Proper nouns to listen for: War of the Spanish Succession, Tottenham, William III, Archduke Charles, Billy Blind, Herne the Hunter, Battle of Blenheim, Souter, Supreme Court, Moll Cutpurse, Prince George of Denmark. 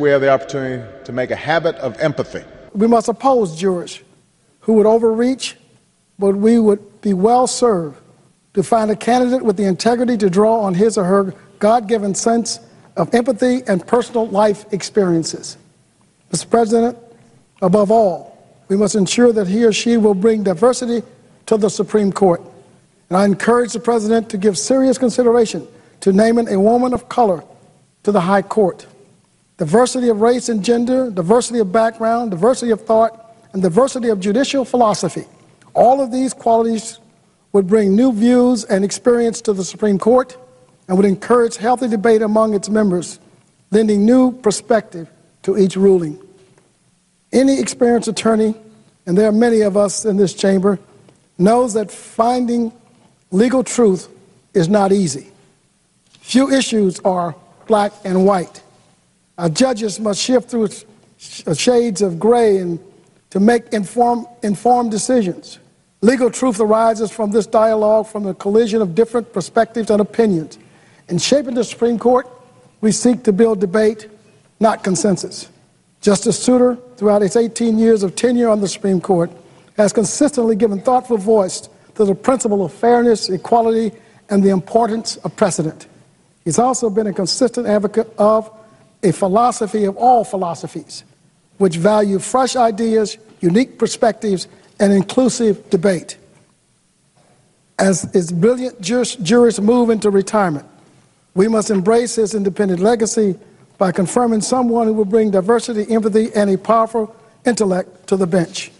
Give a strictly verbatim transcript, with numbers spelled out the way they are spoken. we have the opportunity to make a habit of empathy. We must oppose jurors who would overreach, but we would be well served to find a candidate with the integrity to draw on his or her God-given sense of empathy and personal life experiences. Mister President, above all, we must ensure that he or she will bring diversity to the Supreme Court. And I encourage the President to give serious consideration to naming a woman of color to the High Court. Diversity of race and gender, diversity of background, diversity of thought, and diversity of judicial philosophy. All of these qualities would bring new views and experience to the Supreme Court and would encourage healthy debate among its members, lending new perspective to each ruling. Any experienced attorney, and there are many of us in this chamber, knows that finding legal truth is not easy. Few issues are black and white. Our judges must shift through shades of gray and to make inform, informed decisions. Legal truth arises from this dialogue, from the collision of different perspectives and opinions. In shaping the Supreme Court, we seek to build debate, not consensus. Justice Souter, throughout his eighteen years of tenure on the Supreme Court, has consistently given thoughtful voice to the principle of fairness, equality, and the importance of precedent. He's also been a consistent advocate of a philosophy of all philosophies, which value fresh ideas, unique perspectives, and inclusive debate. As his brilliant jurists move into retirement, we must embrace his independent legacy by confirming someone who will bring diversity, empathy, and a powerful intellect to the bench.